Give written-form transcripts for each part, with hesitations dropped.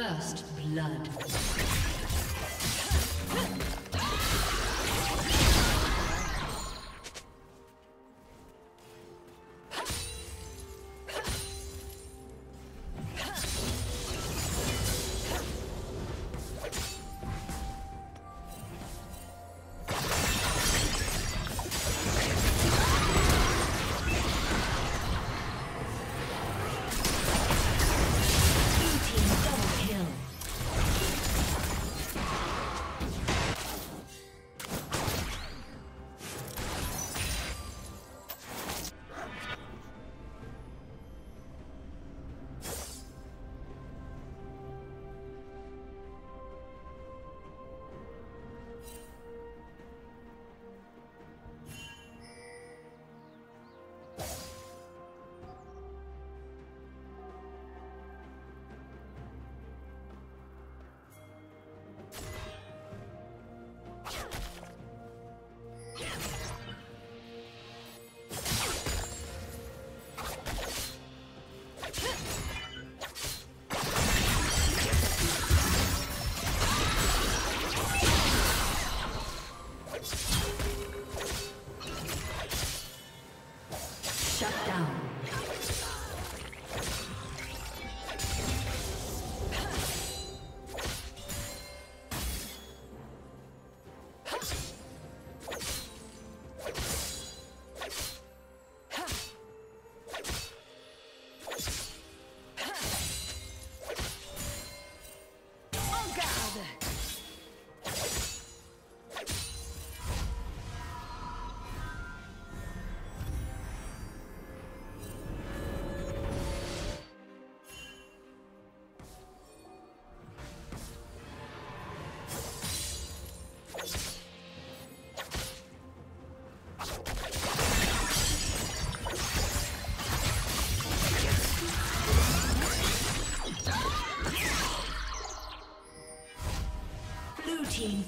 First blood.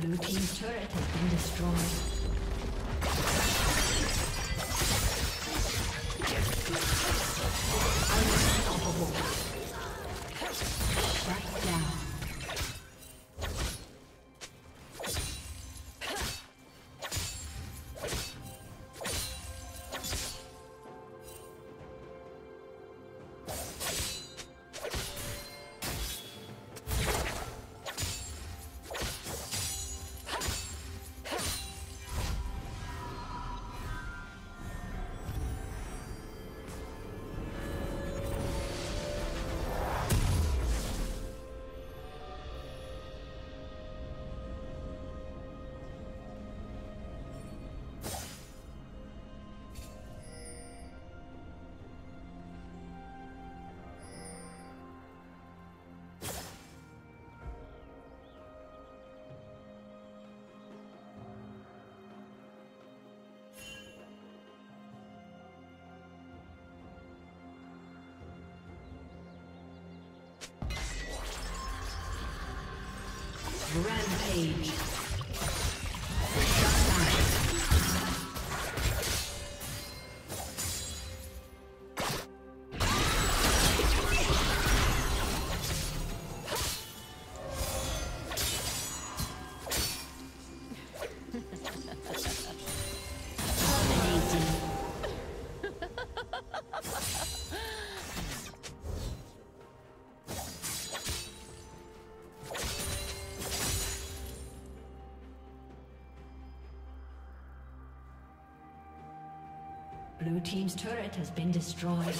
Blue team's turret has been destroyed. Rampage. Blue team's turret has been destroyed.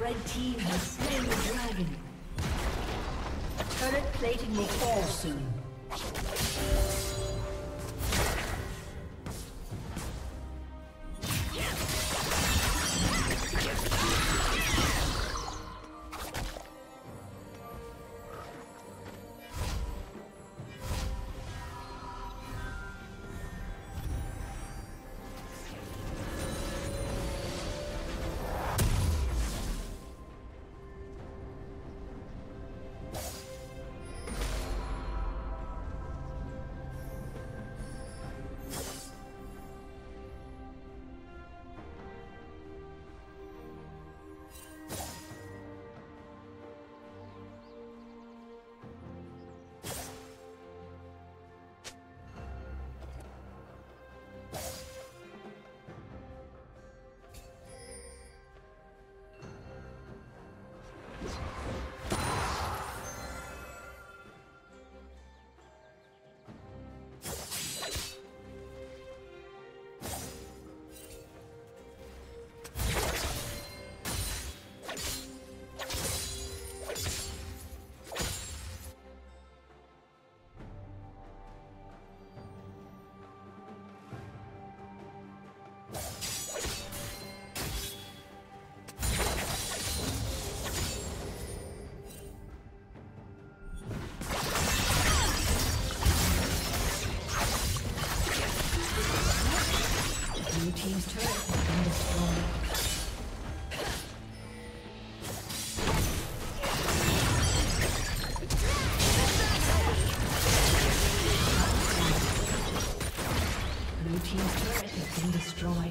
Red team has slain the dragon. Turret plating will fall soon. Team's turret has been destroyed.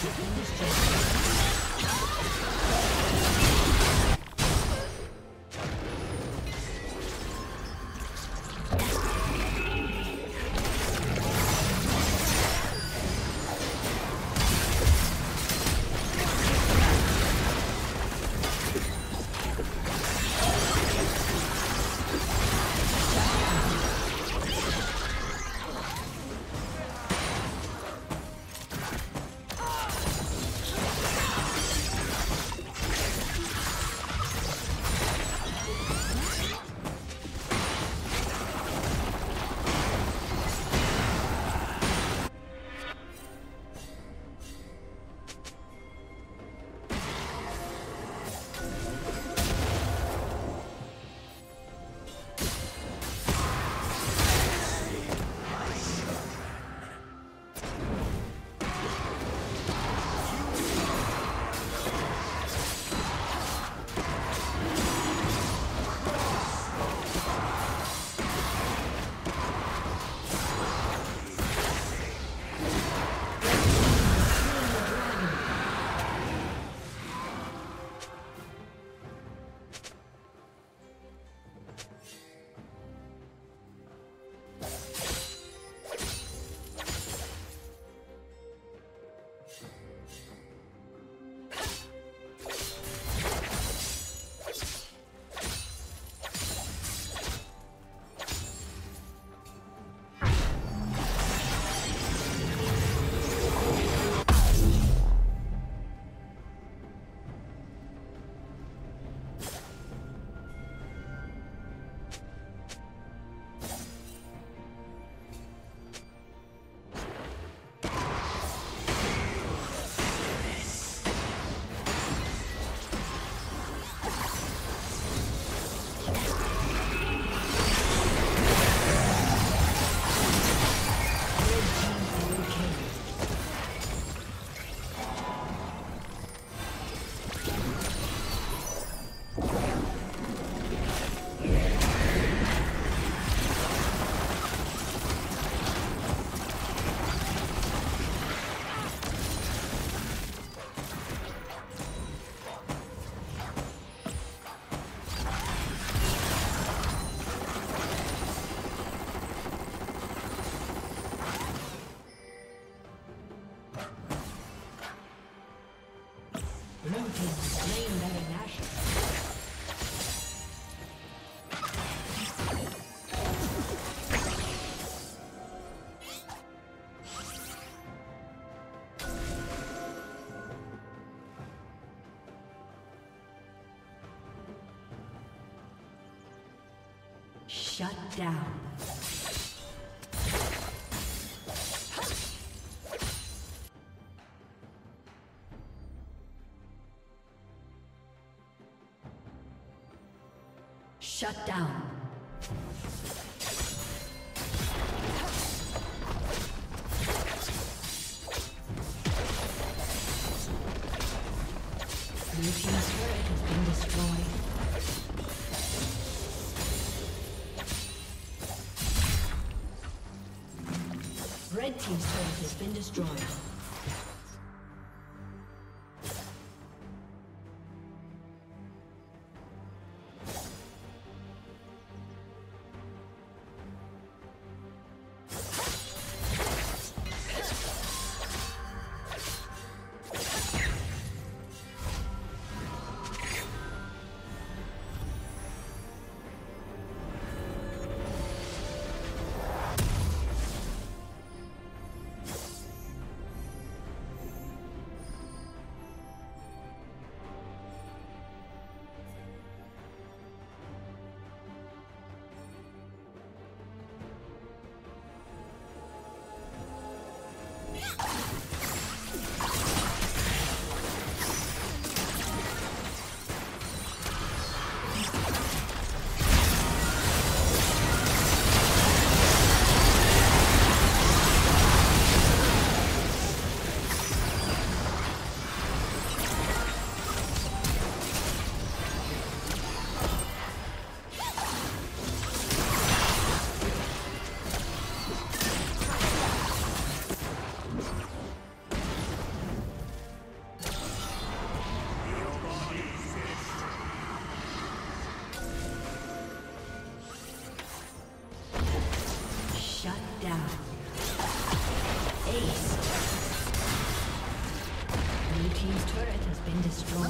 Shut down. Shut down. Blue team's turret has been destroyed. Red team's turret has been destroyed. team's turret has been destroyed.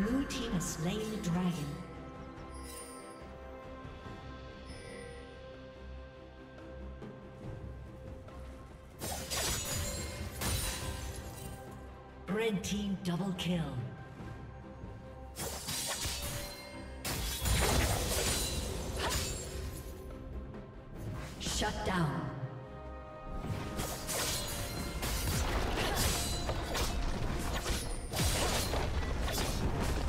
Blue team has slain the dragon. Red team double kill. Shut down.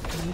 Blue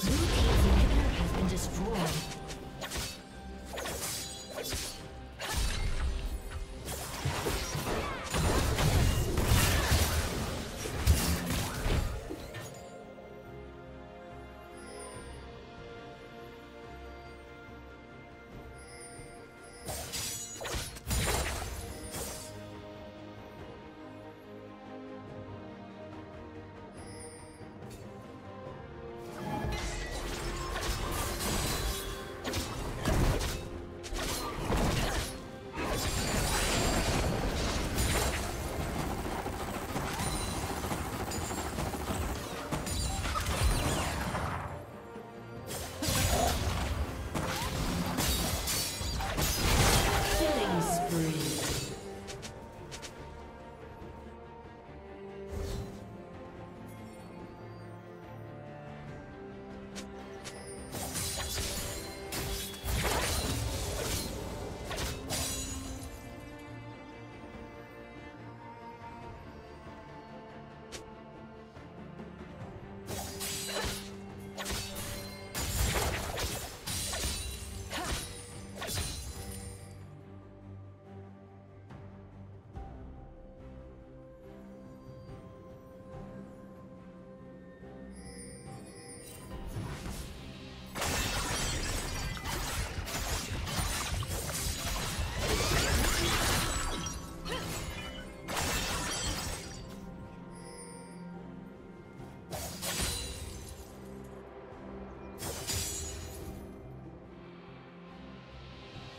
Blue team's inhibitor has been destroyed.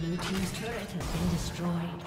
Blue team's turret has been destroyed.